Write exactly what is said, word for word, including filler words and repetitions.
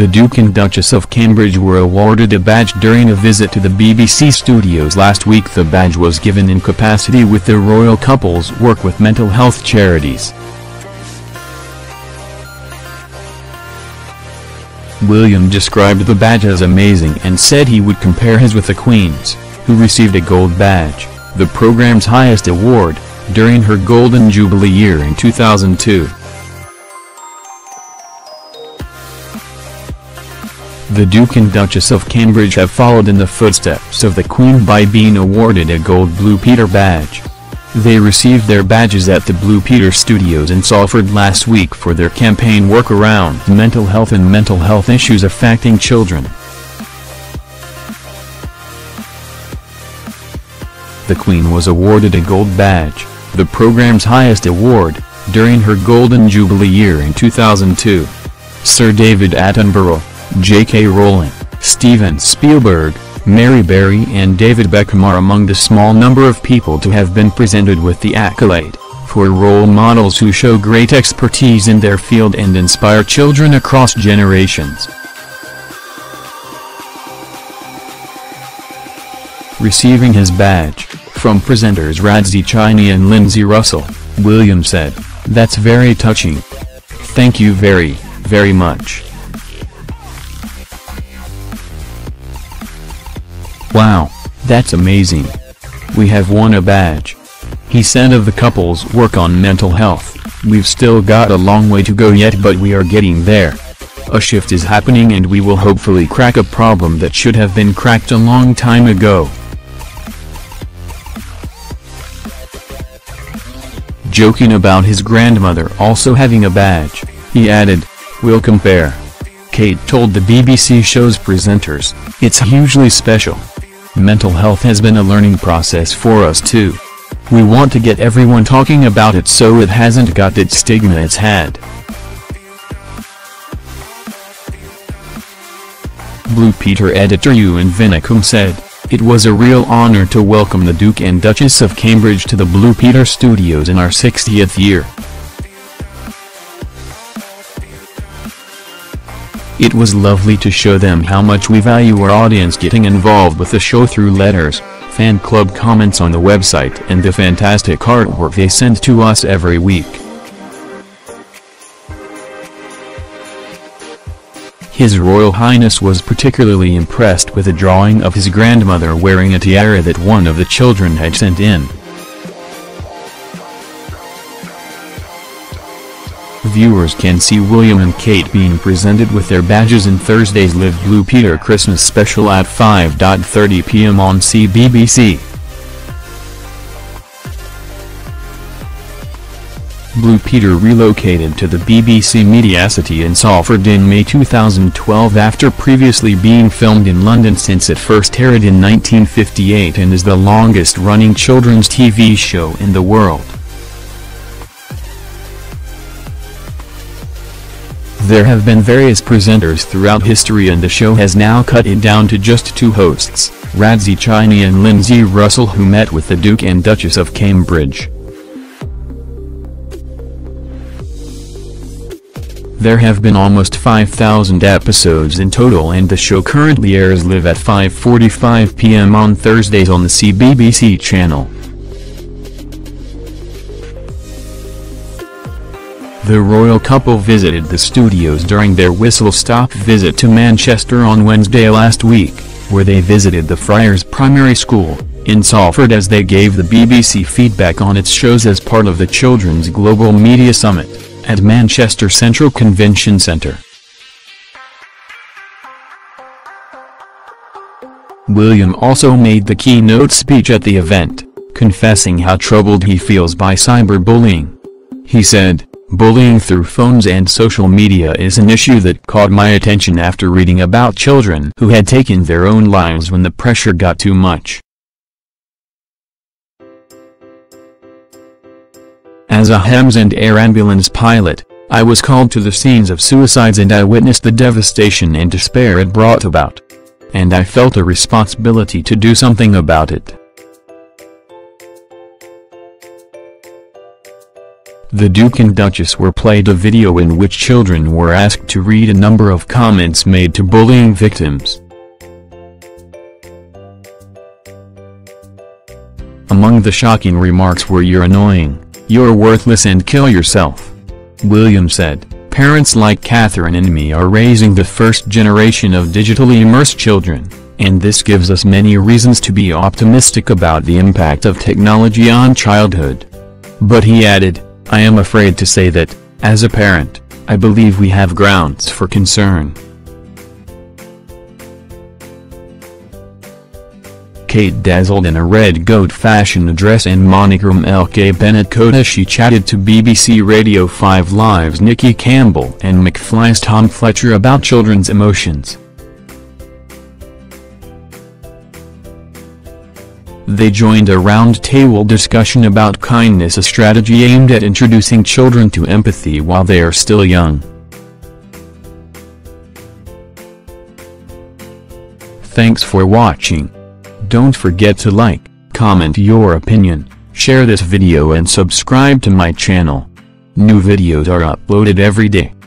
the Duke and Duchess of Cambridge were awarded a badge during a visit to the B B C studios last week. The badge was given in capacity with the royal couple's work with mental health charities. William described the badge as amazing and said he would compare his with the Queen's, who received a gold badge, the programme's highest award, during her Golden Jubilee year in two thousand two. The Duke and Duchess of Cambridge have followed in the footsteps of the Queen by being awarded a gold Blue Peter badge. They received their badges at the Blue Peter studios in Salford last week for their campaign work around mental health and mental health issues affecting children. The Queen was awarded a gold badge, the programme's highest award, during her Golden Jubilee year in two thousand two. Sir David Attenborough, J K Rowling, Steven Spielberg, Mary Berry and David Beckham are among the small number of people to have been presented with the accolade, for role models who show great expertise in their field and inspire children across generations. Receiving his badge, from presenters Radzi Chiny and Lindsey Russell, William said, "That's very touching. Thank you very, very much. Wow, that's amazing. We have won a badge." He said of the couple's work on mental health, "We've still got a long way to go yet, but we are getting there. A shift is happening and we will hopefully crack a problem that should have been cracked a long time ago." Joking about his grandmother also having a badge, he added, "We'll compare." Kate told the B B C show's presenters, "It's hugely special. Mental health has been a learning process for us too. We want to get everyone talking about it so it hasn't got that stigma it's had." Blue Peter editor Ewan Vinnicombe said, "It was a real honor to welcome the Duke and Duchess of Cambridge to the Blue Peter studios in our sixtieth year. It was lovely to show them how much we value our audience getting involved with the show through letters, fan club comments on the website and the fantastic artwork they send to us every week." His Royal Highness was particularly impressed with a drawing of his grandmother wearing a tiara that one of the children had sent in. Viewers can see William and Kate being presented with their badges in Thursday's Live Blue Peter Christmas special at five thirty p m on C B B C. Blue Peter relocated to the B B C Mediacity in Salford in May two thousand twelve after previously being filmed in London since it first aired in nineteen fifty-eight, and is the longest-running children's T V show in the world. There have been various presenters throughout history and the show has now cut it down to just two hosts, Radzi Chiny and Lindsey Russell, who met with the Duke and Duchess of Cambridge. There have been almost five thousand episodes in total and the show currently airs live at five forty-five p m on Thursdays on the C B B C channel. The royal couple visited the studios during their whistle-stop visit to Manchester on Wednesday last week, where they visited the Friars Primary School, in Salford, as they gave the B B C feedback on its shows as part of the Children's Global Media Summit, at Manchester Central Convention Centre. William also made the keynote speech at the event, confessing how troubled he feels by cyberbullying. He said, "Bullying through phones and social media is an issue that caught my attention after reading about children who had taken their own lives when the pressure got too much. As a H E M S and air ambulance pilot, I was called to the scenes of suicides and I witnessed the devastation and despair it brought about. And I felt a responsibility to do something about it." the Duke and Duchess were played a video in which children were asked to read a number of comments made to bullying victims. Among the shocking remarks were "You're annoying, you're worthless and kill yourself." William said, "Parents like Catherine and me are raising the first generation of digitally immersed children, and this gives us many reasons to be optimistic about the impact of technology on childhood." But he added, "I am afraid to say that, as a parent, I believe we have grounds for concern." Kate dazzled in a red goat fashion dress and monochrome L K Bennett coat as she chatted to B B C Radio five Live's Nikki Campbell and McFly's Tom Fletcher about children's emotions. They joined a round-table discussion about kindness, a strategy aimed at introducing children to empathy while they are still young. Thanks for watching. Don't forget to like, comment your opinion, share this video and subscribe to my channel. New videos are uploaded every day.